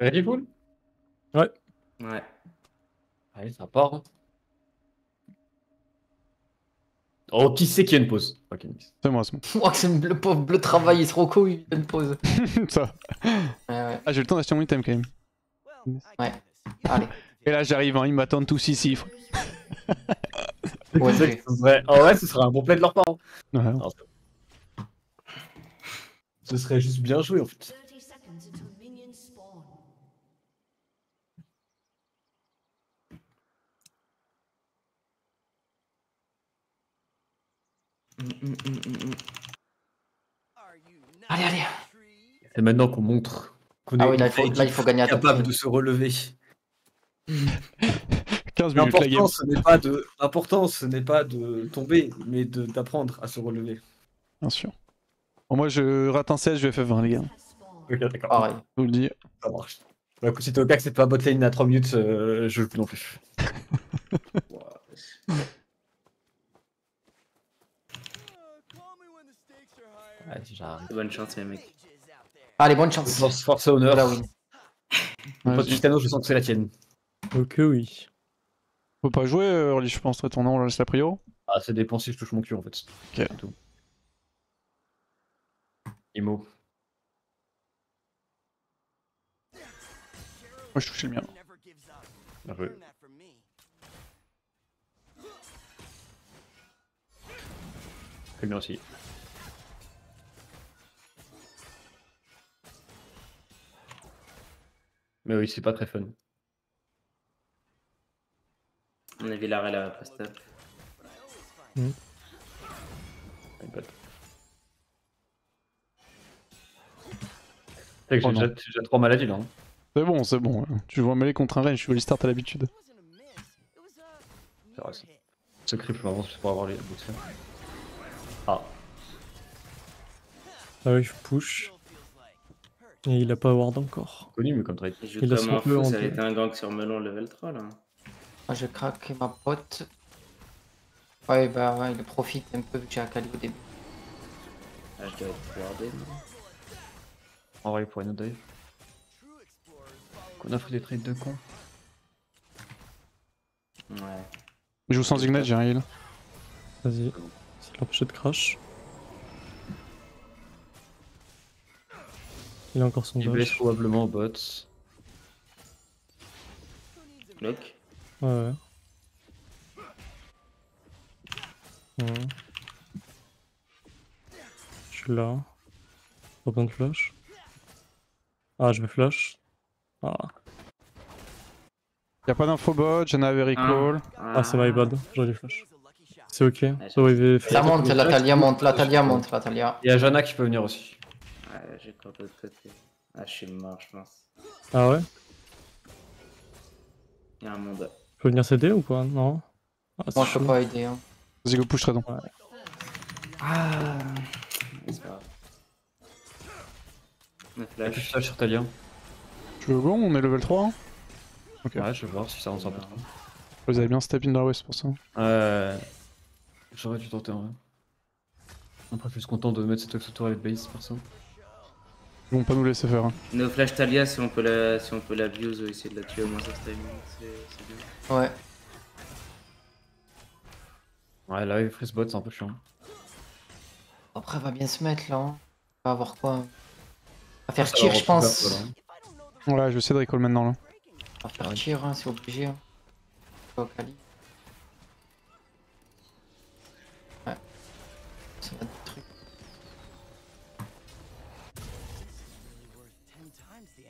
Redfall ? Ouais. Ouais. Allez, ça part. Hein. Oh, qui c'est qui a une pause? Okay. C'est moi, c'est moi. Oh, c'est le pauvre bleu travail, il se reco, il a une pause. Ça. Ouais. Ah, j'ai le temps d'acheter mon item quand même. Ouais. Allez. Et là, j'arrive, hein, ils m'attendent tous ici. Ouais, c'est vrai. Oh ouais, ce serait un bon play de leurs parents. Ouais. Alors, ce serait juste bien joué en fait. Allez, allez. C'est maintenant qu'on montre qu'on est capable de se relever. 15 minutes la game. L'important, ce n'est pas de tomber, mais d'apprendre à se relever. Bien sûr. Bon, moi, je rate un 16, je vais FF20, les gars. Ok, d'accord. Pareil. Je vous le dis. Ça marche. Bah, écoute, si t'es au cas que c'est pas bot lane à 3 minutes, je joue plus non plus. Bonne chance, les mecs. Allez, bonne chance. Force honneur. Là, oui. Titano, je sens que c'est la tienne. Ok, oui. Faut pas jouer early, je pense, très tournant, on la laisse la prio. Ah, c'est dépensé, je touche mon cul en fait. Ok. Tout. Imo. Moi, je touchais le mien. Très bien aussi. Mais oui, c'est pas très fun. On avait l'arrêt là, post-up. C'est que j'ai déjà 3 maladies là. Hein. C'est bon, c'est bon. Hein. Tu vois mêler contre un range, je suis au start à l'habitude. C'est vrai ça. Ce creep, je m'avance pour avoir les bouts de fer. Ah. Ah oui, je push. Et il a pas ward encore. Connu mais comme trade. Il a son peu en ça a été un gank sur Melon level 3 là. Ah, je craque ma pote. Ouais bah ouais, il profite un peu vu que j'ai Akali au début. Ah, je dois être wardé. On va aller pour une autre dive. Qu'on a fait des trades de con. Ouais. Je joue sans ignite, j'ai un heal. Vas-y, c'est l'empêcher de crash. Il a encore son dodge. Il blesse probablement bot. Bloc. Ouais. Je suis là. Pas besoin de flash. Ah, je vais flash. Ah. Y'a pas d'info bot, j'en avais recall. Ah, c'est my bad, j'aurais dû flash. C'est ok. Ça monte, la Talia monte, la Talia monte, la Talia. Y'a Jana qui peut venir aussi. Ah, j'ai peur de l'autre côté. Ah, je suis mort, je pense. Ah ouais? Y'a un monde. Je peux venir s'aider ou quoi? Non. Ah, non, je peux pas aider. Hein. Vas-y, go push très long. Ouais. Ah. C'est pas grave. On flash. Flash sur Talia. Tu veux go? On est level 3. Hein. Ok. Ouais, je vais voir si ça avance un peu. Vous avez bien step in the west pour ça. J'aurais dû tenter en vrai. Après, je suis content de mettre cette tour avec base perso. Ils vont pas nous laisser faire. Hein. Nos flash Talia, si on peut la views ou essayer de la tuer, au moins ça se timing, c'est bien. Ouais. Ouais, là, freeze bot, c'est un peu chiant. Après, elle va bien se mettre là. Hein. On va avoir quoi? On va faire tir, je pense. Voilà, ouais, je vais essayer de recall maintenant là. On va faire tir, hein, c'est obligé. Hein. Au Kali. Ouais. Ça va être...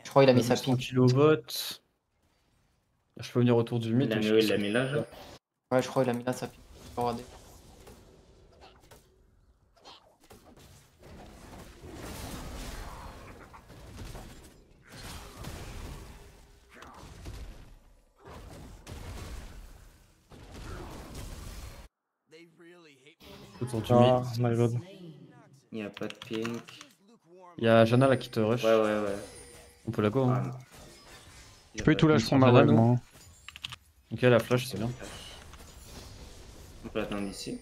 Je crois qu'il a mis sa ping. Je peux venir autour du mid. Il l'a mis là, genre. Ouais, je crois qu'il a mis là sa ping. Regardez. Autour du mid. Il n'y a pas de ping. Il y a Jana là qui te rush. Ouais. On peut la go, hein. Je peux tout là, je prends ma wave, moi. Ok, la flash, c'est bien. On peut l'attendre ici.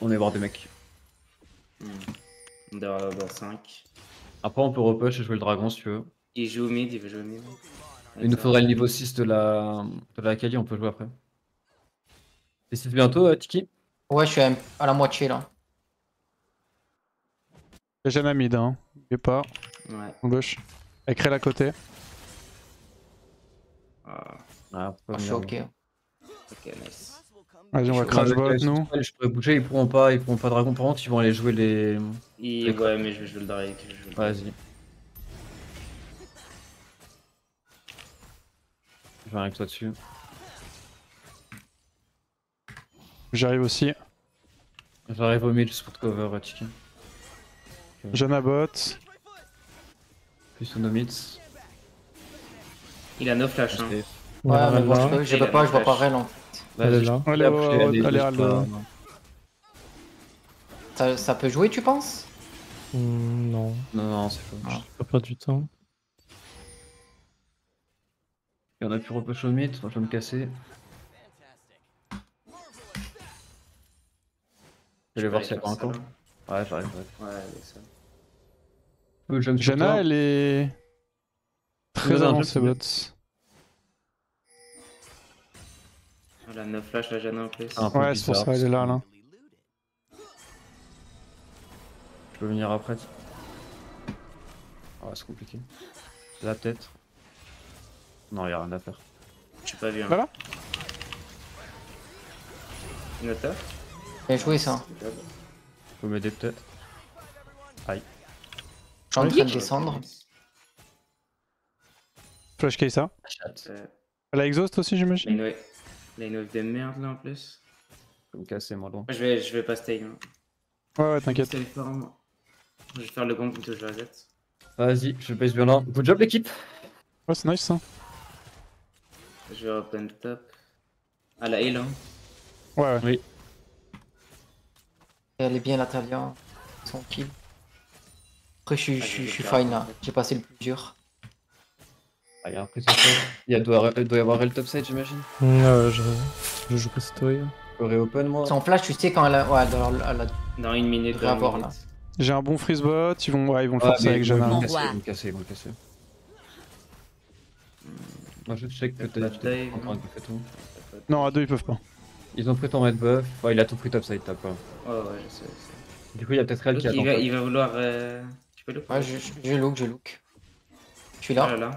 On est voir des mecs. On doit avoir 5. Après, on peut repush et jouer le dragon si tu veux. Il joue mid, il veut jouer mid. Il nous faudrait le niveau 6 de la Kali, on peut jouer après. Et c'est bientôt, Tiki? Ouais, je suis à la moitié là. J'ai jamais mid, hein. N'oubliez pas. Ouais. En gauche. Elle crée à côté. Ah, je suis ok. Ok, nice. Vas-y, on va crash bot nous. Je pourrais bouger, ils pourront pas dragon par contre, ils vont aller jouer les. Ouais, mais je vais jouer le Drake. Vas-y. Je viens avec toi dessus. J'arrive aussi. J'arrive au mid juste pour te cover, Tiki. Jeune à bot. Plus on mid. Il a 9 flash. Hein. Ouais, mais moi je vois pas Rel en fait. Allez, Aldo. Ça peut jouer, tu penses? Non. Non, c'est faux. Je peux pas perdre du temps. Et on a pu repush au mid, je vais me casser. Je vais voir s'il y a pas un temps. Ouais, j'arrive. Ouais, avec ça. Janna, elle est très avancée, bots. Elle a 9 flash, la Janna en place. Ouais, c'est pour ça, elle est là. Je peux venir après. Ouais, c'est compliqué. Là, peut-être. Non, y'a rien à faire. J'ai pas vu. Hein. Voilà. Une attaque. Bien joué ça. Faut m'aider peut-être. Aïe. J'ai envie de descendre. Flash K ça. Elle a exhaust aussi j'imagine. Il a une wave de merde là en plus. Faut me casser moi donc. Je vais pas stay. Hein. Ouais t'inquiète. Je vais faire le gong plutôt que je la zette. Vas-y, je base bien là. Good job l'équipe. Ouais c'est nice ça. Je vais reprendre le top. Ah la heal hein. Ouais. Oui. Elle est bien l'intérieur, son kill. Après je suis fine là, j'ai passé le plus dur. Ah, il y a un prix sur toi. Il doit y avoir le top side j'imagine. Je joue pas cette way. J'aurais open moi. Son flash tu sais quand elle a... Ouais elle a... Dans une minute de rapport là. J'ai un bon freeze bot, ils vont le forcer avec Janna. Ils vont le casser. Moi je check peut-être. Non à deux ils peuvent pas. Ils ont pris ton red buff, enfin, il a tout pris top side, t'as pas. Ouais, je sais. Du coup, il y a peut-être Rel qui attend. Il va vouloir. Tu peux look? Ouais, je look. Je suis là. Oh là, là.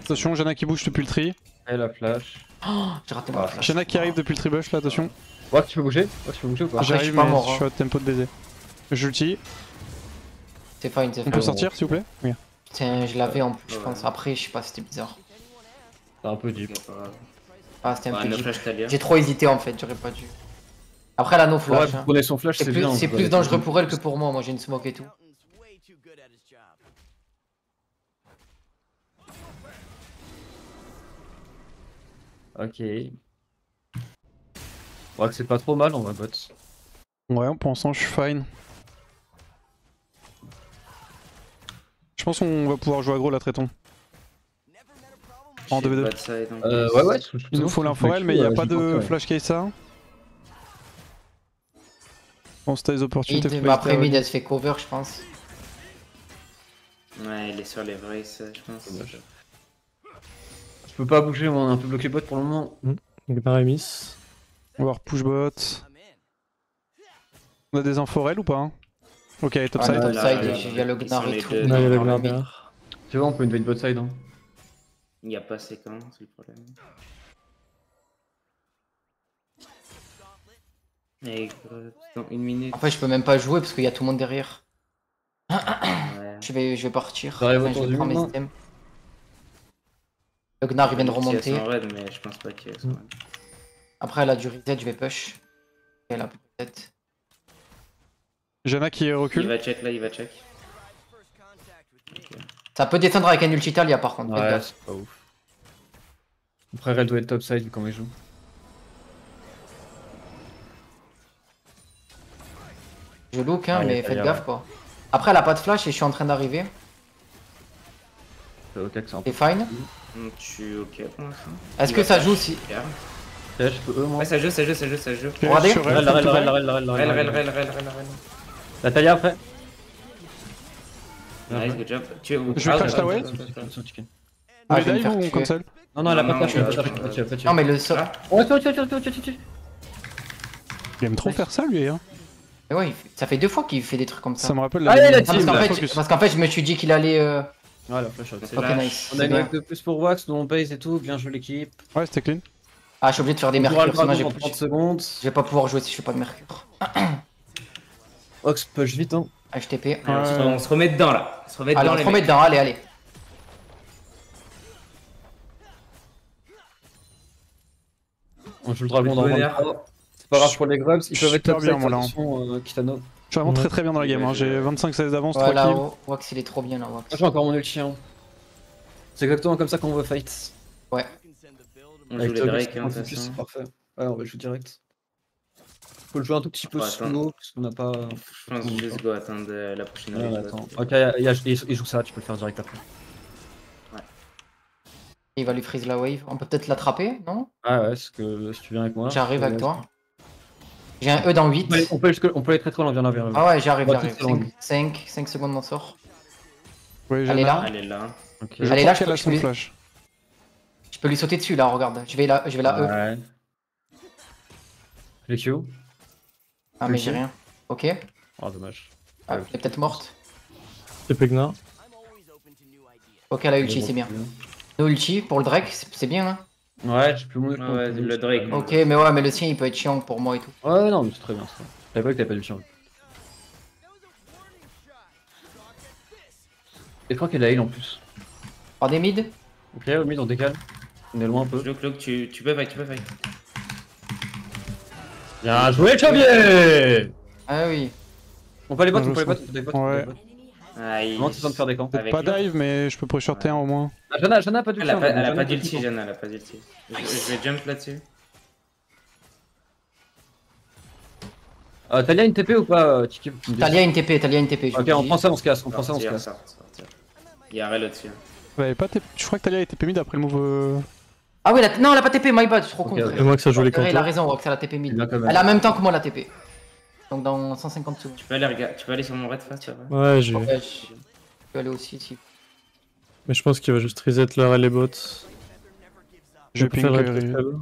Attention, Janna qui bouge depuis le tri. Et la flash. Oh, j'ai raté ma flash. Janna qui arrive depuis le tri bush là, attention. Ouais, tu peux bouger ou pas? J'arrive, mais je suis à tempo de baiser. J'ulti. C'est fine, c'est fine. On peut sortir s'il vous plaît? Oui. Tiens, je l'avais en plus, je pense. Après, je sais pas, c'était bizarre. C'est un peu deep. Ah c'était un peu deep. J'ai trop hésité en fait, j'aurais pas dû. Après la no flash, ouais, hein. Son flash c'est plus dangereux pour elle que pour moi, j'ai une smoke et tout. Ok. Ouais que c'est pas trop mal on va bot. Ouais en pensant je suis fine. Je pense qu'on va pouvoir jouer aggro la traiton. En 2v2. Ouais, il nous faut l'inforel, mais il n'y a pas de flash Kaysa. On se taille les opportunités. Mais après mid elle se fait cover, je pense. Ouais, il est sur les vrais, je pense. Je peux pas bouger, on est un peu bloqué bot pour le moment. Il est pareil, miss. On va repush bot. On a des inforels ou pas hein? Ok, top side. Top side, il y a le Gnar et tout. Tu vois, on peut invade bot side. Hein. Il n'y a pas séquence, c'est le problème. Et dans une minute. Après, je peux même pas jouer parce qu'il y a tout le monde derrière. Ouais. Je vais partir. Enfin, je vais prendre mes items. Le Gnar il vient de remonter. Raid, mais je pense pas qu'il y a son raid. Après, elle a du reset, je vais push. Et elle a peut-être. Janna qui recule. Il va check. Okay. Ça peut descendre avec un ulti Talia par contre. Ouais, c'est pas ouf. Après, elle doit être top side quand il joue. Je look, hein, mais faites gaffe quoi. Après, elle a pas de flash et je suis en train d'arriver. C'est fine. Je suis ok pour l'instant. Est-ce que ça joue si. Ouais, ça joue. Regardez. Rel, la Talia après. Nice, good job. Je vais crash la wave. Ah, dive ou on cancel? Non, non, elle a pas crash. Non, mais le sol. Oh, tu. Il aime trop faire ça, lui, hein. Mais ouais, ça fait 2 fois qu'il fait des trucs comme ça. Ça me rappelle la même chose. Parce qu'en fait, je me suis dit qu'il allait. Voilà, flash out. On a une wave de plus pour Wakz, nous on base et tout. Bien joué, l'équipe. Ouais, c'était clean. Ah, je suis obligé de faire des mercures, sinon j'ai plus de secondes. Je vais pas pouvoir jouer si je fais pas de mercure. Ox push vite, hein. HTP. On se remet dedans là. On se remet dedans. Allez, on se remet dedans, allez, allez. On joue le dragon dans le round. C'est pas grave pour les grubs, ils peuvent être top bien, attention Kitano. Je suis vraiment très très bien dans la game, j'ai 25-16 d'avance, 3 kills. Wakz il est trop bien là, Wakz. J'ai encore mon ulti. C'est exactement comme ça qu'on veut fight. Ouais. On joue les Drake, hein, c'est parfait. Ouais, on va jouer direct. Faut le jouer un tout petit peu sous nous, parce qu'on n'a pas... Je pense que let's go attendre la prochaine arrivée. Ok, il joue ça, tu peux le faire direct après. Ouais. Il va lui freeze la wave. On peut peut-être l'attraper, non? Ah ouais, si tu viens avec moi. J'arrive avec toi. J'ai un E dans 8. On peut aller très loin, viens. Ah ouais, j'arrive, j'arrive. 5 secondes, on sort. Elle est là. Elle est là, je peux son flash. Je peux lui sauter dessus là, regarde, je vais la E. J'ai Q. Ah mais j'ai rien. Ok. Oh dommage. Ah, elle est peut-être morte. C'est Pegna. Ok, la ulti c'est bien. No ulti pour le Drake, c'est bien là. Ouais, j'ai plus mon ulti. Ouais, le Drake. Ok, mais ouais, mais le sien il peut être chiant pour moi et tout. Ouais, non, mais c'est très bien ça. J'avais pas que t'as pas d'ulti. Et je crois qu'elle a heal en plus. Par des mid. Ok, au mid on décale. On est loin un peu. Cloc, tu peux fight, tu peux fight. Bien joué, Xavier. Ah oui. On peut aller bot, on peut les bot. Ouais. Aïe. Comment tu sens de faire des camps? Pas dive, mais je peux pré-shorter un au moins. Ah, Jana a pas d'ulti. Elle a pas d'ulti, Jana, elle a pas d'ulti. Je vais jump là-dessus. Talia une TP ou pas, Tiki? Talia une TP, Ok, on prend ça, on se casse, Il y a Rel au-dessus. Je crois que Talia a été TP mid après le move. Ah oui, non, elle a pas TP, my bad, je suis trop con. Et moi que ça joue les comptes. Elle a raison, Wakz, elle a TP mid. Elle a en même temps que moi la TP. Donc dans 150 secondes. Tu peux aller, regarde, tu peux aller sur mon red face, tu vois. Ouais, j'ai. Je peux aller aussi, si. Mais je pense qu'il va juste reset leur et les bots. Je vais ping le red.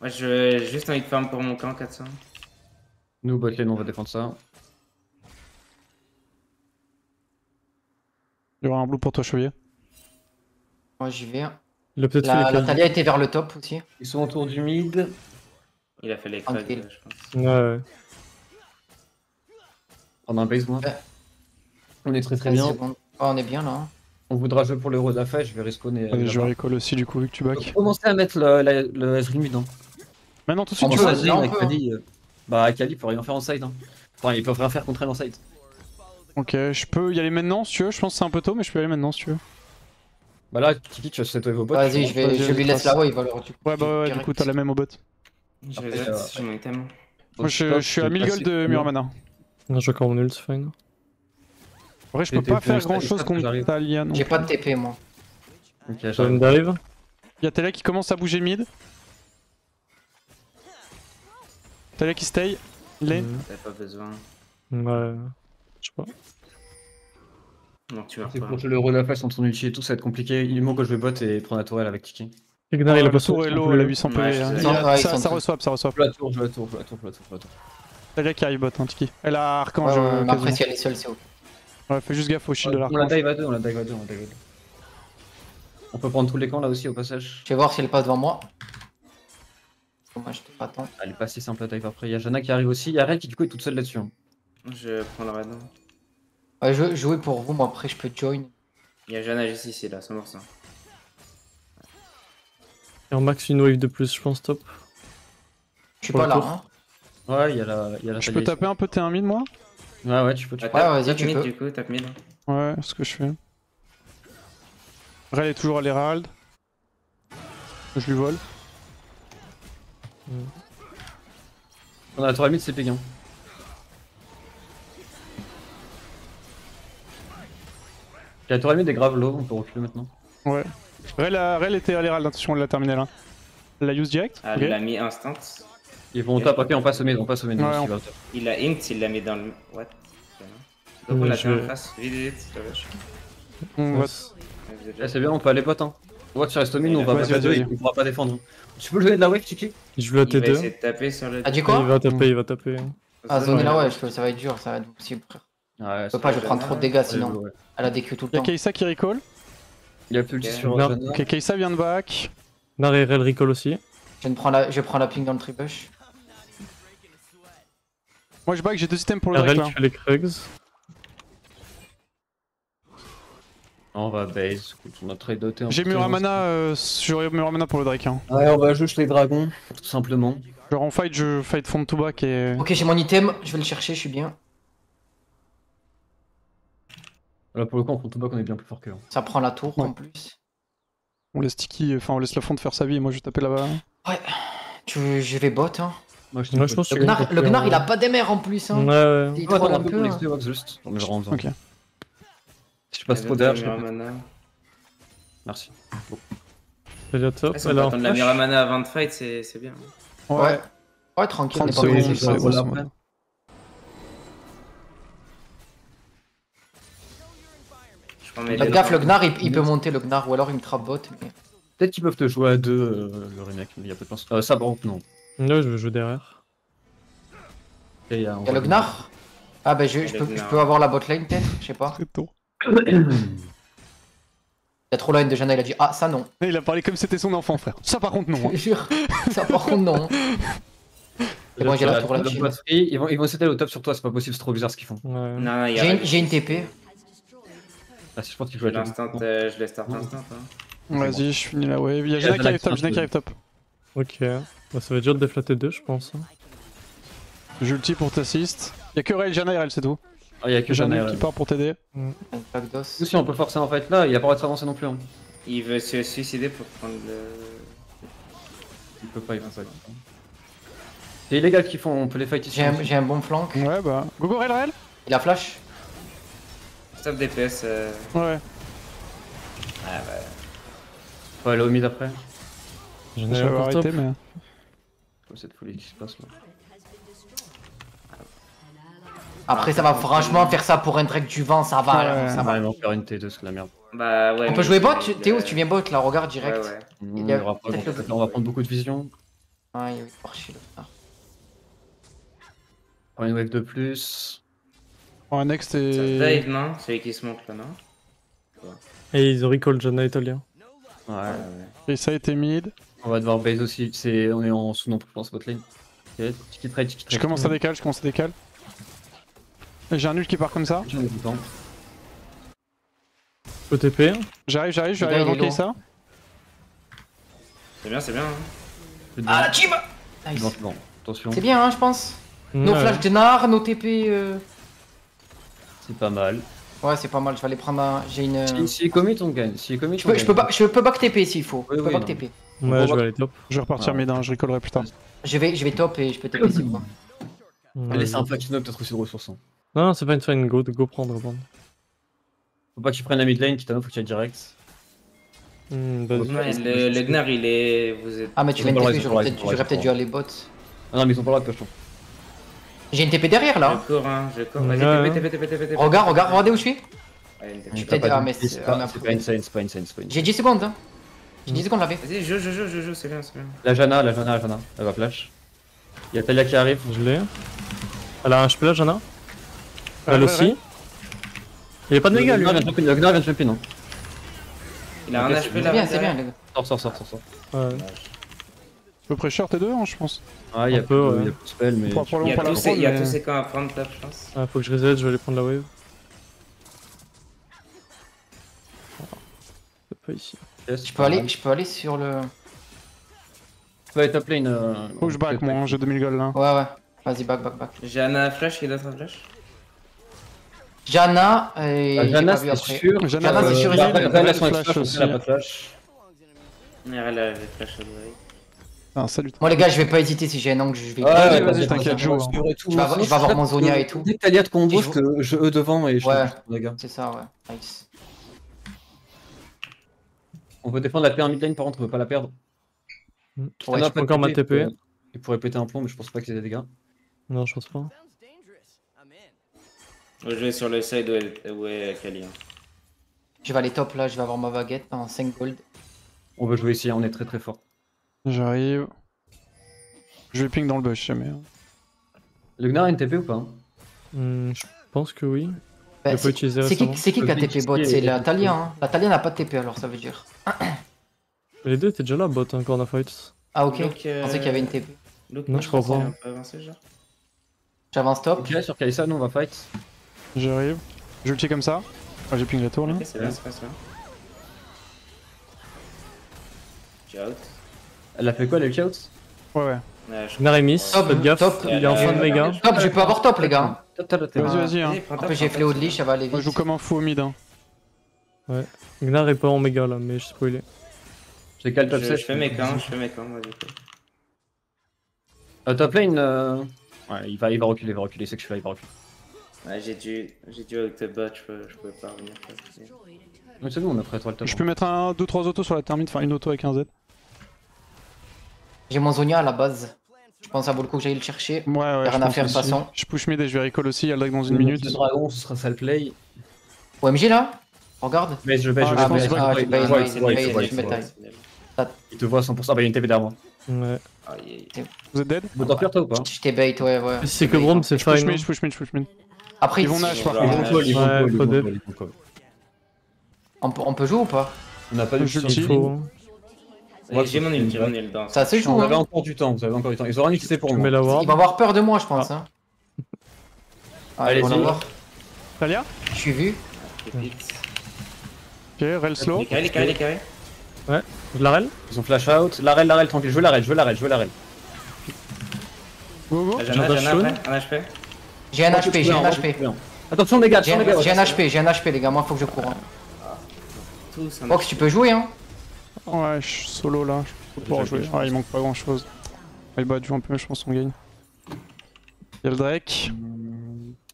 Moi j'ai juste envie de farm pour mon camp 400. Nous, botlane, on va défendre ça. Il y aura un blue pour toi, Chauvier. Moi j'y vais. Il a peut-être fait les cracks. La Talia était vers le top aussi. Ils sont autour du mid. Il a fait les cracks, je pense. Ouais. On a un base, moi. On est très très bien. Oh, on est bien là. On voudra jouer pour l'euro de la fête, je vais respawn et. Allez, je vais recall aussi du coup, vu que tu back. On va commencer à mettre le S-Ring mid. Maintenant, tout de suite, tu vois. Bah, Akali peut rien faire en side. Enfin, il peut rien faire contre elle en side. Ok, je peux y aller maintenant si tu veux, je pense que c'est un peu tôt mais je peux y aller maintenant si tu veux. Bah là, Tiki, tu vas set wave au bot. Vas-y, je lui laisse la wave alors. Ouais, bah ouais, du coup, t'as la même au bot. Je vais reset si j'ai mon item. Moi, je suis à 1000 gold de Muramana. Non, j'ai encore mon ult, c'est fine. En vrai, je peux pas faire grand chose contre Talia. J'ai pas de TP moi. Ok, j'arrive d'arrive. Y'a Talia qui commence à bouger mid. Talia qui stay. Lane. T'avais pas besoin. Ouais. Je sais pas. Non, tu vas pas. Contre le relais face entre ton ulti et tout, ça va être compliqué. Il est bon que je vais bot et prendre la tourelle avec Tiki. Ignore, il a pas tour et l'eau, elle a 800 PV. Ça reçoit, Je la tour. Talia qui arrive bot, hein, Tiki. Elle a arc en jeu. Après, si elle est seule, c'est ok. Ouais, fais juste gaffe au shield de l'arc. On la dive à deux, On peut prendre tous les camps là aussi au passage. Je vais voir si elle passe devant moi. Moi, je te pas attendre. Elle est pas si simple à dive après. Y'a Jana qui arrive aussi. Y'a Rel qui, du coup, est toute seule là-dessus. Je prends le raid. Ouais, je vais jouer pour vous, moi après je peux join. Y'a Jana juste ici là, c'est mort ça. Et on max une wave de plus, je pense top. Je suis pas là, hein. Ouais, y'a la. Je peux taper un peu T1 mid moi? Ouais, ouais, tu peux. Ouais, vas-y, tu mid du coup, tape mid. Ouais, c'est ce que je fais. Rel est toujours à l'Herald. Je lui vole. On a la tour à mid, c'est péguin. La tour mis des graves low, on peut reculer maintenant. Ouais. Rel était à l'Herald, attention, on l'a terminé là. La use direct. Ah, okay. Elle l'a mis instant. Ils vont au top, ok, on passe au mid, Ouais, on... Il a int, il l'a mis dans le. What? Pourquoi la terre en face? Vite, Wakz. Eh, c'est bien, on peut aller pote hein. Wakz sur Estomine, on va pas faire 2, il pourra pas défendre. Tu peux jouer de la wave, Tiki? Je veux la T2. Il va essayer de taper sur le... Ah, du quoi? Il va taper, il va taper. Ah, zoner la wave, ça va être dur, ça va être possible, frère. Ouais, je peux pas, je vais prendre trop de dégâts sinon. Elle a des Q tout le temps. Il y a Keïsa qui recall. Il a plus le sur Jana. Ok, Keïsa vient de back. Nar et Rel recall aussi. Je prends la ping dans le tree push. Moi je back, j'ai deux items pour le Rel. Rel, tu fais les Krugs. On va base, on a très doté. J'ai Muramana, Muramana pour le Drake. Hein. Ouais, on va juste les dragons, tout simplement. Genre on fight, je fight front to back et... Ok, j'ai mon item, je vais le chercher, je suis bien. Là pour le coup, en front to back, on est bien plus fort que. Ça prend la tour en plus. On laisse Tiki, enfin on laisse la front faire sa vie et moi je vais taper là-bas. Ouais, je vais bot hein. Moi je pense que le Gnar il a pas d'MR en plus hein. Ouais, il troll un peu. Juste, on rentre. Ok. Je suis pas trop derrière, je Muramana. Merci. Elle est top. On attend de la Muramana à 20 fights, c'est bien. Ouais. Ouais, tranquille, on est pas obligé. Le gaffe, le Gnar il peut monter le Gnar ou alors il me trappe bot. Peut-être qu'ils peuvent te jouer à deux le remake, mais il y a peut-être pas. Ça branque, non. Là, je veux jouer derrière. Il y a le Gnar. Ah, bah je peux avoir la bot lane peut-être, je sais pas. Il y a trop la haine de Jana, il a dit ah ça non. Il a parlé comme c'était son enfant frère. Ça par contre non. Hein. Je jure. Ça par contre non. Et moi j'ai la tour là-dessus. Ils vont s'étaler au top sur toi, c'est pas possible, c'est trop bizarre ce qu'ils font. Ouais. J'ai une TP. Ah si je pense qu'il faut être l'instant, je laisse start instant. Vas-y, je finis la wave. Il y a Jana qui arrive top, Jana qui arrive top. Ok, bah, ça va être dur de déflater deux je pense. J'ulti pour t'assist. Y'a que Rel, Jana et Rel c'est tout. Ah, il y a que Jana qui part pour t'aider. Nous si on peut forcer en fait là, il a pas le droit de s'avancer non plus. Hein. Il veut se suicider pour prendre le... Il peut pas, il va ça. C'est illégal qu'ils font, on peut les fight ici. J'ai un bon flank. Ouais bah... Gogo Rel Rel. Il a flash. Stop DPS. Ouais. Ah bah... Faut aller au mid après. Je n'ai pas arrêté mais... Comme cette folie qui se passe là. Après ça va franchement faire ça pour un drake du vent, ça va là, ça va. On va faire une T2, c'est de la merde. Bah ouais. On peut jouer bot, Théo, si tu viens bot là, regarde direct. Ouais. On va prendre beaucoup de vision. Ah, il y a eu Porchil. Prends une wave de plus. Prends un next et... Ça dive, non? Celui qui se monte là, non? Et ils ont recall Jana italien. Ouais, ouais. Et ça a été mid. On va devoir base aussi, on est en sous-nom pour bot lane. Je commence à décaler, je commence à décaler. J'ai un nul qui part comme ça. OTP. J'arrive, je vais aller bloquer ça. C'est bien hein. Ah la team nice. Bon, attention. C'est bien hein je pense. Nos flash de Nar, nos TP C'est pas mal. Ouais c'est pas mal, je vais aller prendre un... J'ai une... Si il commit on gagne, je peux back TP s'il faut, je peux back TP. Ouais je vais aller top. Je vais repartir mid, je ricolerai plus tard. Je vais top et je peux TP s'il faut. Laissez un pack up peut-être aussi de ressources. Non, c'est pas une fine, go prendre. Faut pas que tu prennes la mid lane, quitte à nous, faut que tu ailles direct. Le Gnar il est. Vous êtes... Ah, mais tu viens de TP, j'aurais peut-être dû aller bot. Ah non, mais ils sont pas là de cochon. J'ai une TP derrière là. Je cours, hein, je cours. Vas-y, TP. Regarde, regardez où je suis. Je suis peut-être. Ah, mais c'est pas insane, c'est pas insane. J'ai 10 secondes, hein. J'ai 10 secondes là. Vas-y, je, c'est bien, La Jana, elle va flash. Y'a Talia qui arrive, je l'ai. Elle a un HP là, Jana. Elle aussi. Il a pas de dégâts lui. Le Gnar vient de champion. Il a un HP là. C'est bien, les gars. Sors. Ouais. Je peux pressure T2 hein, je pense. Ouais, y'a peu de spell, mais. Il y a tous ces camps à prendre là, je pense. Ah, faut que je reset, je vais aller prendre la wave. Pas ici. Je peux aller sur le. Ouais, top lane. Faut que je back, moi, j'ai 2000 gold là. Ouais. Vas-y, back. Jana flash, il y a d'autres flash. Jana et... Jana c'est sûr, Jana c'est flash aussi. Elle a pas de flash. Elle a flash à l'oreille. Moi les gars je vais pas hésiter si j'ai un angle, je vais... Ouais vas-y t'inquiète, je vais avoir mon Zonia et tout. Dès que Talia de combo, je E devant et je te bouge les gars. C'est ça ouais, nice. On peut défendre la paix en mid lane par contre, on peut pas la perdre. On a encore ma TP. Il pourrait péter un plomb mais je pense pas qu'il y ait des dégâts. Non je pense pas. Je vais sur le side où est Kali. Je vais aller top là, je vais avoir ma baguette en 5 gold. On va jouer ici, on est très très fort. J'arrive. Je vais ping dans le bush, jamais. Le Gnar a une TP ou pas? Je pense que oui. Bah, c'est qui a TP bot? C'est la Talia. Hein. La Talia n'a pas de TP alors, ça veut dire. Les deux étaient déjà là bot hein, corner fight. Ah ok, je pensais qu'il y avait une TP. Look, non, je crois pas. J'avance top. Ok, sur Kai'Sa, nous on va fight. J'arrive. Je ulti comme ça. Ah, j'ai ping la tour là. Ok, c'est bien, c'est pas ça. J'ai out. Elle a fait quoi, elle a out? Ouais. Naremis, top, gaffe, il est en fin de méga. Top, je peux avoir top les gars. Vas-y, vas-y. Après j'ai fléau de lich, ça va aller vite. On joue comme un fou au mid. Ouais, Gnar est pas en méga là, mais je sais pas où il est. J'ai qu'à le top 7. Je fais mec, moi du coup. Top lane, ouais, il va reculer, c'est que je suis là, il va reculer. Ouais, j'ai dû avec tes bots, je peux pas revenir. Mais c'est nous, on a pris le top. Je peux mettre un, 2, 3 autos sur la termite, enfin une auto avec un Z. J'ai mon Zonia à la base. Je pense à vaut le coup que j'aille le chercher. Ouais, ouais. Rien à faire de toute façon. Je push mid et je vais recall aussi. Il y a le deck dans une minute. Le dragon, ce sera ça le play. OMG là? Regarde. Mais je vais. Il te voit à 100%. Bah, il y a une TP derrière moi. Ouais. Vous êtes dead? Vous t'en pire toi ou pas? Je t'ai bait, ouais. C'est que Brom, c'est fine. Je push mid. Après, ils vont nage par contre. Ils vont call. On peut jouer ou pas? On n'a pas de jeu qu'il faut. J'ai mon ulti, on est dedans. Ça se joue. Vous avez encore du temps, vous avez encore du temps. Ils auront utilisé pour moi. Il va avoir peur de moi, je pense. Hein. Allez, on va. Talia ? Je suis vu. Ok, rel slow. Carré. Ouais, je la rel. Ils ont flash out. La rel, tranquille. Je veux la rel. Go. J'ai un HP. J'ai un HP. Attention, les gars, j'ai un HP, les gars. Moi, faut que je cours. Fox, tu peux jouer, hein. Ouais, je suis solo là, je peux pas rejouer. Ouais, il manque pas grand chose. Ouais, bah, du un peu, je pense qu'on gagne. Y'a le Drake.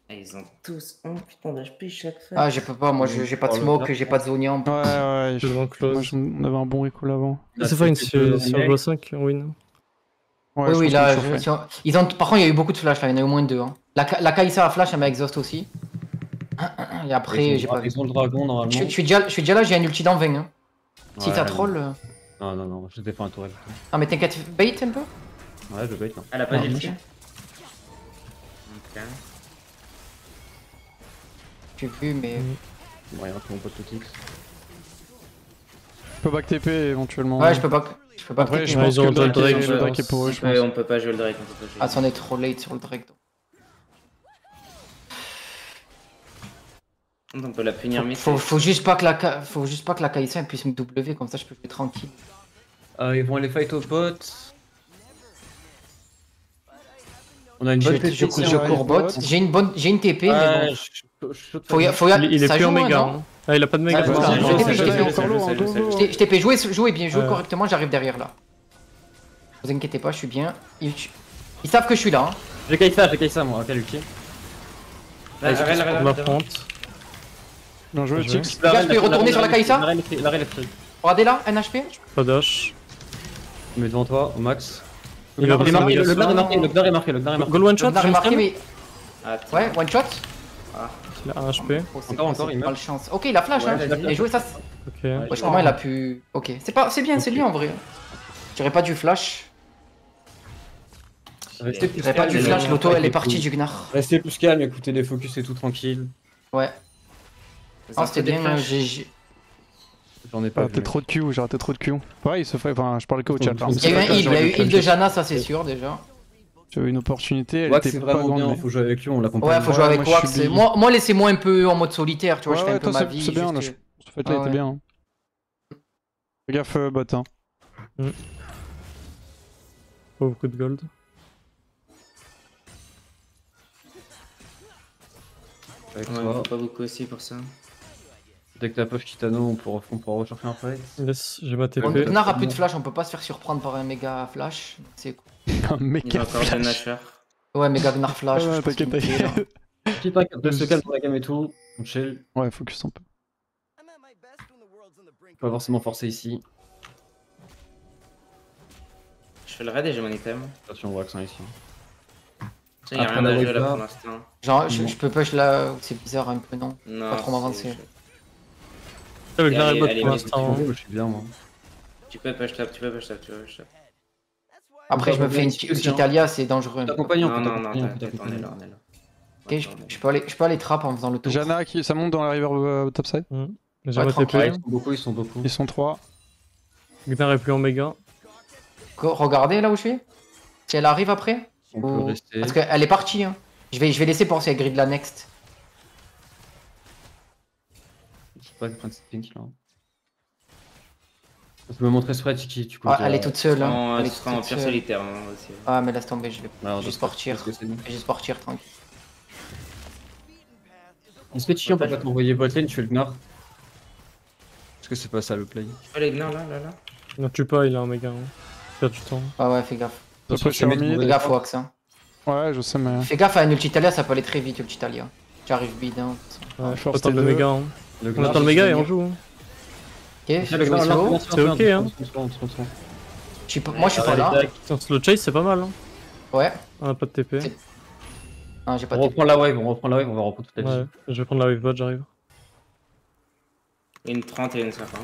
Ils ont tous un putain d'HP chaque fois. Ah, je peux pas, moi j'ai pas de smoke, j'ai pas de zonia en plus. Ouais, on avait un bon recall avant. C'est fine, sur le 5, on win. Oui, là, ils ont. Par contre, il y a eu beaucoup de flash là, il y en a eu au moins 2. La Kai'Sa a flash, elle m'a exhaust aussi. Et après, j'ai pas vu. Je suis déjà là, j'ai un ulti dans 20. Si t'as troll. Non, je défends la tourelle. Ah, mais t'inquiète, bait un peu? Ouais, je bait. Non. Elle a pas d'ulti. Ok. J'ai vu, mais. Bon, regarde, on pose tout X. Je peux back TP éventuellement. Ouais, je peux back TP. Après, je pense que le Drake est pour eux. Ouais, on peut pas jouer le Drake. Ah, c'en est trop late sur le Drake. On peut la punir, mais faut juste pas que la Kai'Sa puisse me W, comme ça je peux jouer tranquille. Ils vont aller fight au bot. On a une bonne TP. Je cours bot. J'ai une TP, mais bon. Il est plus en méga. Ah, il a pas de méga. Je TP, jouez bien, jouez correctement, j'arrive derrière là. Vous inquiétez pas, je suis bien. Ils savent que je suis là. J'ai Kai'Sa moi, ok, Lucky. On va prendre. Bien joué, Tix. Là, je peux retourner sur la Kai'Sa. La reine est prise. Regardez là, un HP. Pas dash. Je mets devant toi, au max. Le Gnar est marqué. Goal one shot, je marqué, mais. Ouais, one shot. Il a un HP. Encore, il meurt. Ok, il a flash, hein. Il a joué ça. Ok. Je crois il a pu. Ok, c'est bien, c'est lui en vrai. J'aurais pas dû flash. J'aurais pas dû flash, l'auto elle est partie du Gnar. Restez plus calme, écoutez les focus et tout tranquille. Ouais. Ah, c'était bien, GG. J'en ai pas. J'ai raté trop de Q. Pareil, enfin, je parle que au chat. Il y a eu de Janna, ça c'est sûr déjà. J'avais une opportunité, elle était pas grande. Faut jouer avec lui, on l'accompagne. Ouais, faut jouer avec Wakz. Moi, laissez-moi un peu en mode solitaire, tu vois, je fais un peu ma vie. C'est bien, là, ce fait là était bien. Fais gaffe, bot. Pas beaucoup de gold. On va pas beaucoup aussi pour ça. Dès que t'as poche Kitano, on pourra rechercher un fight. Yes, j'ai ma TP. On a plus de flash, on peut pas se faire surprendre par un méga flash. C'est cool. Un méga flash. Ouais, méga Gnar flash. Ouais, t'inquiète. Petit pack de se calme pour la gamme et tout. On chill. Ouais, focus un peu. Pas forcément forcer ici. Je fais le raid et j'ai mon item. Attention, on voit que ça ici. Il n'y a rien à jouer là pour l'instant. Genre, je peux push là, c'est bizarre un peu, non? Non. Pas trop m'avancer. Je vais faire le bot pour l'instant, je suis bien moi. Tu peux push tap, tu peux push tap, tu peux push tap. Après, je me fais une petite Italia, c'est dangereux. T'accompagnons, on est là, on est là. Ok, je peux aller trap en faisant le tour. Jana, ça monte dans la river topside. Ils sont beaucoup, ils sont beaucoup. Ils sont 3. Guitar est plus en méga. Regardez là où je suis. Si elle arrive après, on peut rester. Parce qu'elle est partie. Hein. Je vais laisser penser à grid la next. Je sais pas, le Prince Pink là. Tu peux me montrer Swatch qui tu elle est toute seule. Hein. Elle est en pire solitaire. Hein, aussi. Ah, mais laisse tomber, je vais juste partir. Tranquille. Est-ce que tu on peut pas t'envoyer botlane, tu fais le Gnar? Est-ce que c'est pas ça le play? Tu peux aller Gnar là. Non, tu peux, il a un méga. Perds du temps. Ah ouais, fais gaffe. Fais gaffe au Wakz. Ouais, je sais, mais. Fais gaffe à une Ultitalia, ça peut aller très vite, Ultitalia. Tu arrives bide. Hein. Ouais, je attends le méga. On attend le méga et on joue. Ok, c'est ok. Hein. Moi, je suis pas là. Slow chase, c'est pas mal. Ouais. On a pas de TP. Non, pas on reprend la wave, on va reprendre toute la vie. Ouais, je vais prendre la wave bot, j'arrive. Une 30 et une 50.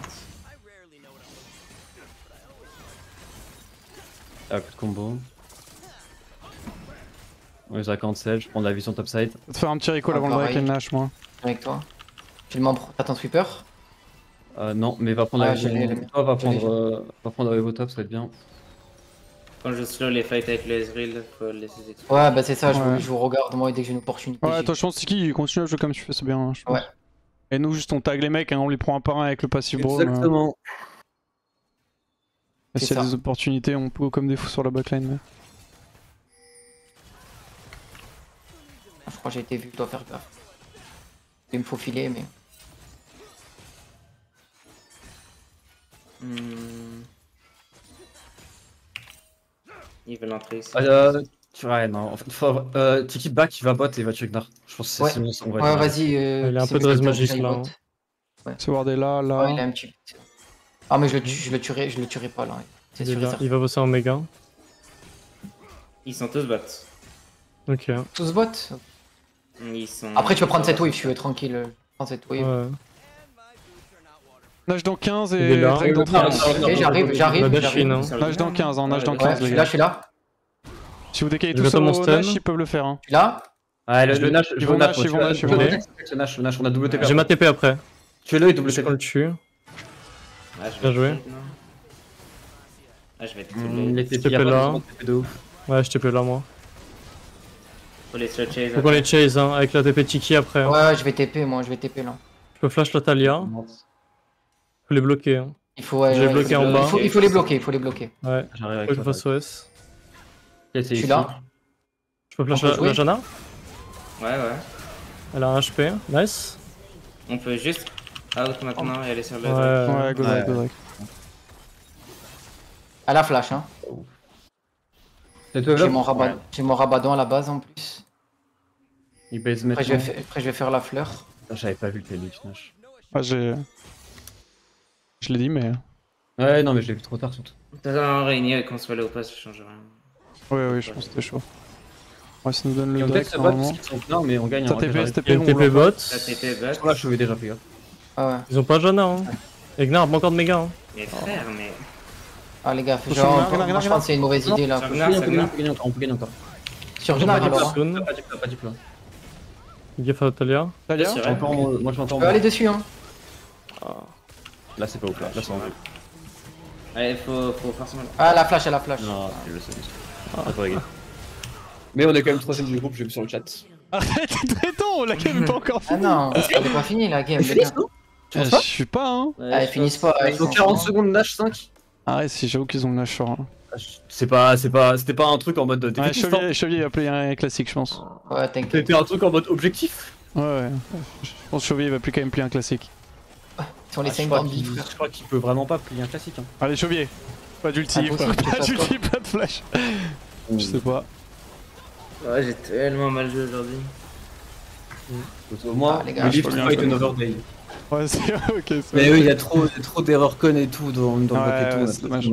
Ah, coup de combo. On les a cancel, je prends de la vision topside. Je vais te faire un petit recall avant le break Nash, moi. Avec toi. Tu le membres, t'as ton sweeper? Non, mais va prendre la wave. Toi, va prendre la wave au top, ça va être bien. Quand je slow les fights avec le Ezreal, faut laisser les exprimer. Ouais, bah c'est ça, je vous regarde moi et dès que j'ai une opportunité. Ouais, toi je pense qu'il continue à jouer comme tu fais, c'est bien. Hein, je pense. Ouais. Et nous, juste on tag les mecs, hein, on les prend un par un avec le passive brawl. Exactement. Et s'il y a des opportunités, on peut comme des fous sur la backline. Mais... Je crois que j'ai été vu, je dois faire gaffe. Il me faut filer, mais. Ils veulent entrer ici. Ouais, non, en fait, tu keep back, il va bot et va tuer Gnar. Je pense que c'est bon, on va dire. Ouais, vas-y. Il a un peu de reste magique là. Ce ward est là, là. Ouais, il a un petit. Ah, mais je le tuerai pas là. C'est sûr. Il va bosser en méga. Ils sont tous bots. Ok. Tous bots? Ils sont. Après, tu peux prendre cette wave, tu veux tranquille. Prends cette wave. Ouais. Nage dans 15 et Drake dans 30. J'arrive. Nage dans 15, nage dans 15. Je suis là. Si vous décalez tout seul au Nash, ils peuvent le faire. Tu là? Ouais, le Nash, ils vont Nash, ils vont Nash, on a double TP. J'ai ma TP après. Tu es là, il double TP. On le tue. Bien joué. Ah, je vais les TP là. Ouais, je TP là moi. Faut les chase avec la TP Tiki après. Ouais, je vais TP moi, je vais TP là. Je peux flash la Talia. Faut les bloquer. Hein. Il faut bloquer en bas. Il faut les bloquer, Ouais. J'arrive avec le face OS. Je suis là. Je peux flash la Jana? Ouais. Elle a un HP, nice. On peut juste out maintenant et aller sur le. Ouais, go back. Elle a flash, hein. J'ai mon rabadon à la base en plus. Il baisse maintenant. Après, je vais faire la fleur. J'avais pas vu le Telly, Nash. Ouais, j'ai. Je l'ai dit, mais. Ouais, non, mais je l'ai vu trop tard surtout. T'as un réunion et qu'on soit là ou pas, ça change rien. Ouais, je pense que c'était chaud. Ouais, ça nous donne le deck. Non, mais on gagne. T'as TP bot. Là, je vais déjà plus. Ah ouais. Ils ont pas Jana, hein. Et Gnar, pas encore de méga, hein. Mais frère, mais. Ah, les gars, faut genre. Je pense que c'est une mauvaise idée là. On peut gagner encore. Sur Gnar, pas du plan. Gaffe à Talia. Talia, moi je m'entends. On peut aller dessus, hein. Là c'est pas ouf, là c'est en vue. Allez, faut forcément. Ah, la flash, Non, je le sais. Attends, les gars. Mais on est quand même 3ème du groupe, je vais sur le chat. Arrête, traitons, la game n'est pas encore finie. Ah non, c'est pas fini la game, les gars. Je suis pas, hein. Ah, ils finissent pas. Ils ont 40 secondes de Nash 5. Arrête, si j'avoue qu'ils ont le Nash sur. C'était pas un truc en mode. Chevalier a appelé un classique, je pense. Ouais, t'inquiète. C'était un truc en mode objectif. Ouais. Je pense que Chevalier va plus quand même plier un classique. Les 5 bandits, frère. Je crois qu'il peut vraiment pas plier un classique. Hein. Allez, Chauvier, pas d'ulti, pas de flash. Je sais pas. Ouais, j'ai tellement mal joué aujourd'hui. Au moins, les gars, je ouais, c'est ok. Mais oui, il y a trop d'erreurs con et tout dans le bloc et tout. C'est dommage.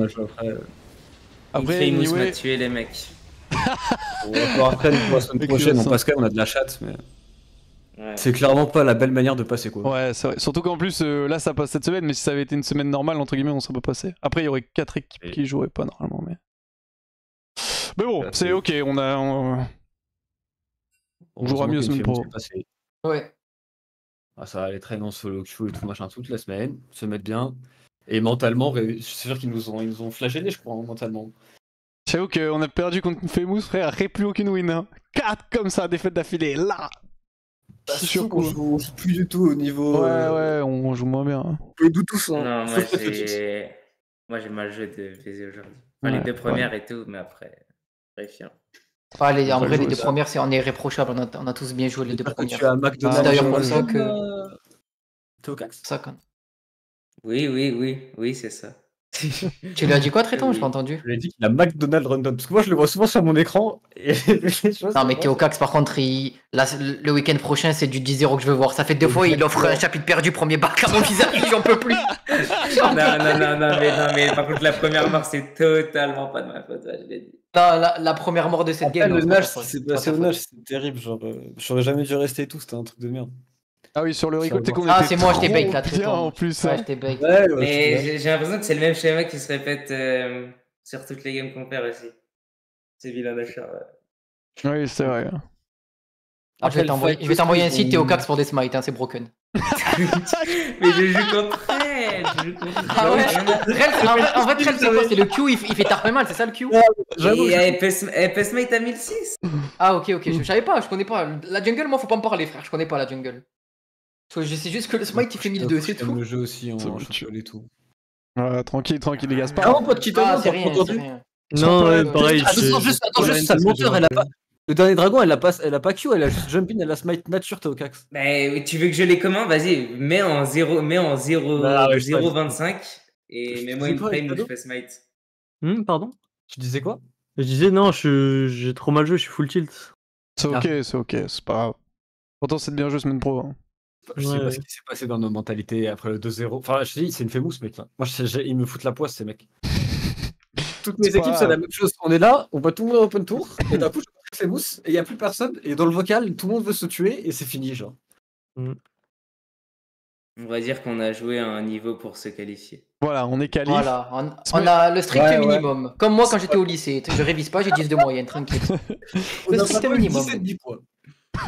Après, il m'a tué les mecs. On va après la semaine prochaine, en Pascal, on a de la chatte, mais... Ouais. C'est clairement pas la belle manière de passer, quoi. Ouais, c'est vrai. Surtout qu'en plus, là, ça passe cette semaine, mais si ça avait été une semaine normale, entre guillemets, on serait pas passé. Après, il y aurait 4 équipes qui joueraient pas, normalement, mais... Mais bon, c'est ok, on a... On jouera mieux semaine pro. Ouais. Ah, ça va aller traîner en solo queue et tout machin toute la semaine, se mettre bien. Et mentalement, je suis sûr qu'ils nous ont flagellés, je crois, mentalement. J'avoue qu'on a perdu contre Famous, frère, après plus aucune win. Hein. 4 comme ça, défaite d'affilée, là. Sûr qu'on joue plus du tout au niveau. Ouais, ouais, on joue moins bien. Hein. On joue tous. Hein. Non, moi j'ai mal joué de PZ aujourd'hui. Enfin, ouais, les deux premières et tout, mais après, très fier. Enfin, en vrai, les deux premières, on est irréprochable. On a tous bien joué les deux premières. C'est d'ailleurs pour ça que. T'es au Cax ? Ça, quand même. Oui, c'est ça. Tu lui as dit quoi, Tréton? Je l'ai entendu. Je lui ai dit qu'il a McDonald's Random. Parce que moi, je le vois souvent sur mon écran. Et... non, mais Théo Cax, par contre, le week-end prochain, c'est du 10-0 que je veux voir. Ça fait deux fois, il offre un chapitre perdu, premier bac à mon visage. J'en peux plus. Non, mais par contre, la première mort, c'est totalement pas de ma faute. Je l'ai dit. Non, la première mort de cette game. Le nage, c'est terrible. Genre, j'aurais jamais dû rester et tout. C'était un truc de merde. Ah oui, sur le recall, t'es combien? Ah, c'est moi, je t'ai bait là, très en plus. Ouais, je t'ai bait. Mais j'ai l'impression que c'est le même schéma qui se répète sur toutes les games qu'on perd aussi. C'est vilain d'achat. Oui, c'est vrai. Après, je vais t'envoyer un site, t'es au Cax pour des smites, hein, c'est broken. Mais je joue contre elle. Ah ouais. En fait, Rel, c'est quoi? C'est le Q, il fait tarpé mal, c'est ça le Q? Et elle peut smite à 1006. Ah ok, je savais pas, je connais pas. La jungle, moi, faut pas me parler, frère, je connais pas la jungle. Je sais juste que le smite il fait 1200, c'est tout. Le jeu aussi, on chantole et tout. Tranquille, les gars, c'est pas. Ah, pas de cheater, c'est rien. Non, pareil. Attends, juste, ça monteur, elle a pas. Le dernier dragon, elle a pas Q, elle a juste jump in, elle a smite nature, t'es au Cax. Bah, tu veux que je les commande? Vas-y, mets en 0,25 et mets-moi une frame où je fais smite. Pardon? Tu disais quoi? Je disais non, j'ai trop mal joué, je suis full tilt. C'est ok, c'est pas grave. Pourtant, c'est bien joué semaine pro. Hein. Je sais pas ce qui s'est passé dans nos mentalités après le 2-0. Enfin, je te dis, c'est une fémousse, mec. Là. Moi, ils me foutent la poisse, ces mecs. Toutes mes équipes, c'est la même chose. On est là, on bat tout le monde en open tour, et d'un coup, je fémousse, et il n'y a plus personne. Et dans le vocal, tout le monde veut se tuer, et c'est fini, genre. On va dire qu'on a joué à un niveau pour se qualifier. Voilà, on est qualifié. Voilà, on a le strict minimum. Ouais. Comme moi, quand j'étais au lycée. Je révise pas, j'ai 10 de moyenne, tranquille. Le strict minimum. 17-10 points.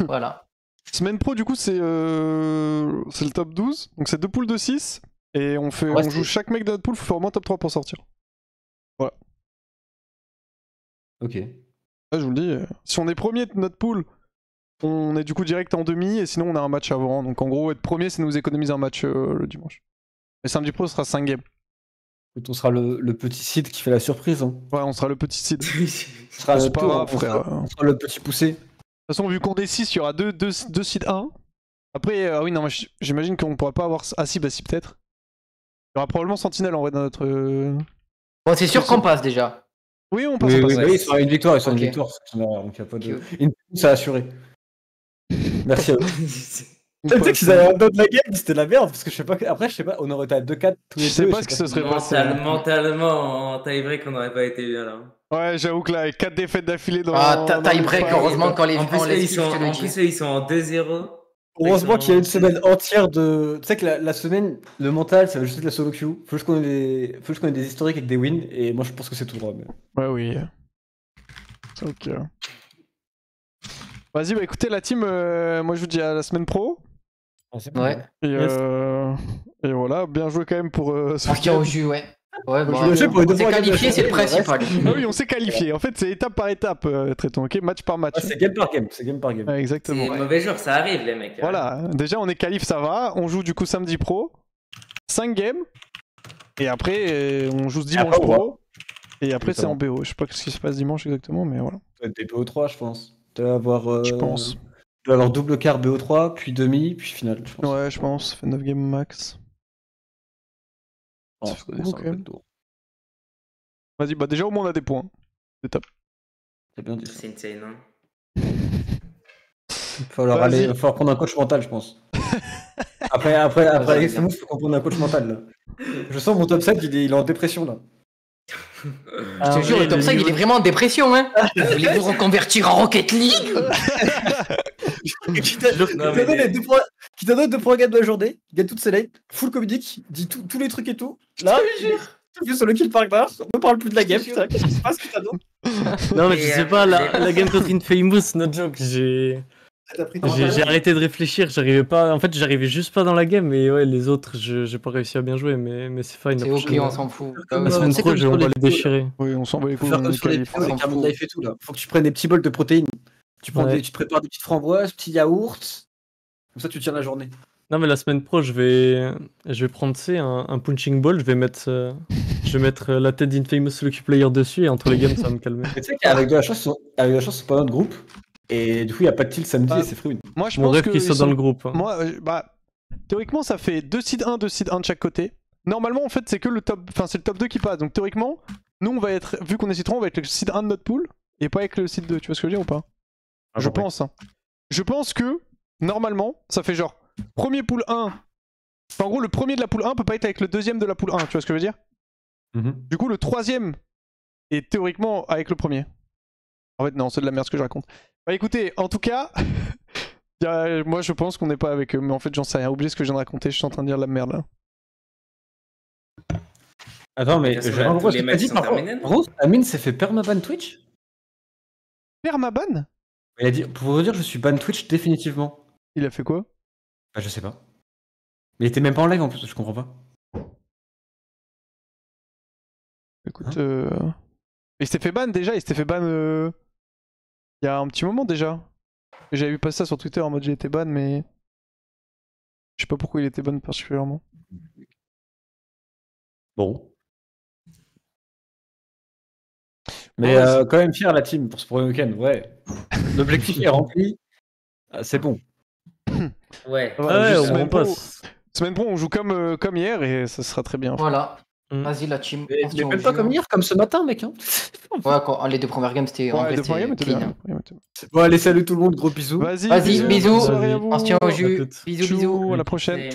Voilà. Semaine pro, du coup, c'est le top 12. Donc, c'est 2 poules de 6. Et on joue chaque mec de notre poule, il faut faire au moins top 3 pour sortir. Voilà. Ok. Là, je vous le dis, si on est premier de notre poule, on est du coup direct en demi. Et sinon, on a un match avant. Donc, en gros, être premier, c'est nous économiser un match le dimanche. Et samedi pro, ce sera 5 games. On sera le petit seed qui fait la surprise. Hein. Ouais, on sera le petit seed. On sera le petit poussé. De toute façon, vu qu'on est 6, il y aura 2 seeds 1. Après, ah oui, non, j'imagine qu'on pourra pas avoir. Ah si, bah si, peut-être. Il y aura probablement Sentinel en vrai dans notre. Bon, c'est sûr qu'on passe déjà. Oui, on passe. Oui, ça sera une victoire. Ça sera une victoire. Donc, y a pas de... Une ça a assuré. Merci à vous. Tu sais qu'ils avaient un don de la game, c'était de la merde. Parce que je sais pas. Après, je sais pas, on aurait été à 2-4 tous les deux. Je sais pas ce que ce serait passé. Mentalement, en tie-break, on n'aurait pas été bien là. Ouais, j'avoue que là, avec 4 défaites d'affilée dans... Ah, tie-break, heureusement, quand les gens les suivent, en plus, ils sont en 2-0. Heureusement qu'il y a une semaine entière de... Tu sais que la semaine, le mental, ça va juste être la solo queue. Faut juste qu'on ait des historiques avec des wins, et moi, je pense que c'est tout droit. Ouais, oui. Ok. Vas-y, bah écoutez, la team, moi, je vous dis à la semaine pro. Ouais. Et voilà, bien joué quand même pour... Partir au jus, ouais. Ouais, bon, on s'est qualifié, c'est le principal. Ah oui, on s'est qualifié. En fait, c'est étape par étape, Tréton, ok, match par match. Ouais, c'est game par game. C'est game par game. Ouais, exactement. C'est mauvais jour, ça arrive, les mecs. Voilà. Déjà, on est qualif, ça va. On joue du coup samedi pro, 5 games, et après on joue dimanche pro. Et après, c'est en BO. Je sais pas ce qui se passe dimanche exactement, mais voilà. T'es BO3, je pense. Tu vas avoir. Je pense. Tu vas avoir double quart BO3, puis demi, puis finale. Je pense. Ouais, je pense. Ça fait 9 games max. Vas-y, bah déjà au moins on a des points. C'est top. C'est bien dit. C'est insane, hein. Il va falloir prendre un coach mental, je pense. Après, il faut qu'on prenne un coach mental là. Je sens mon top 7, il est en dépression là. Je te jure, le top 5, il est vraiment en dépression, hein. Vous voulez vous reconvertir en Rocket League? Qui t'a donné 2 programmes de la journée, il gagne toutes ses lives, full communique, dit tous les trucs et tout. Là, je jure. Vu sur le kill par là, on ne parle plus de la game, putain, qu'est-ce qui se passe, putain, non? Non, mais je sais pas, la game contre Infamous, no joke, j'ai arrêté de réfléchir, j'arrivais pas, en fait j'arrivais juste pas dans la game, mais ouais, les autres j'ai pas réussi à bien jouer, mais c'est fine. C'est ok, on s'en fout. La semaine pro, on va les déchirer. Oui, on s'en bat les couilles. Faut que tu prennes des petits bols de protéines. Tu te prépares des petites framboises, petits yaourts, comme ça tu tiens la journée. Non mais la semaine pro, je vais prendre un punching ball, je vais mettre la tête d'Infamous Lucky Player dessus et entre les games ça va me calmer. Tu sais qu'avec de la chance, c'est pas notre groupe. Et du coup, il n'y a pas de tilt samedi et c'est fruit. Moi, je pense qu'ils sont dans le groupe. Moi, bah, théoriquement, ça fait 2 seed 1 de chaque côté. Normalement, en fait, c'est que le top, enfin, c'est le top 2 qui passe. Donc théoriquement, nous, on va être, vu qu'on est seed 3, on va être le seed 1 de notre pool et pas avec le seed 2. Tu vois ce que je veux dire ou pas? Ah, je pense. Hein. Je pense que normalement, ça fait genre premier pool 1. Enfin, en gros, le premier de la pool 1 peut pas être avec le deuxième de la pool 1. Tu vois ce que je veux dire? Du coup, le troisième est théoriquement avec le premier. En fait, non, c'est de la merde ce que je raconte. Bah écoutez, en tout cas, moi je pense qu'on n'est pas avec eux, mais en fait j'en sais rien, oubliez ce que je viens de raconter, je suis en train de dire de la merde là. Attends, mais je ne comprends pas ce que t'as dit par contre. Rose, Amine s'est fait permaban Twitch? Permaban? Il a dit, pour vous dire, je suis ban Twitch définitivement. Il a fait quoi? Bah je sais pas. Mais il était même pas en live en plus, je comprends pas. Écoute, il s'était fait ban déjà, il s'était fait ban il y a un petit moment déjà. J'avais vu passer ça sur Twitter en mode j'ai été ban, mais je sais pas pourquoi il était ban particulièrement. Bon. Mais ouais, quand même fier la team pour ce premier week-end, ouais. L'objectif est rempli, c'est bon. Ouais, on passe. Semaine pro, on joue comme hier et ça sera très bien. Voilà. Vas-y la team. Mais même pas comme hier, comme ce matin, mec. Hein. Ouais, quand les 2 premières games c'était. Ouais, les 2 premières games étaient bien. Bon, allez, salut tout le monde, gros bisous. Vas-y, bisous. On se tient au jus. Bisous. À la prochaine.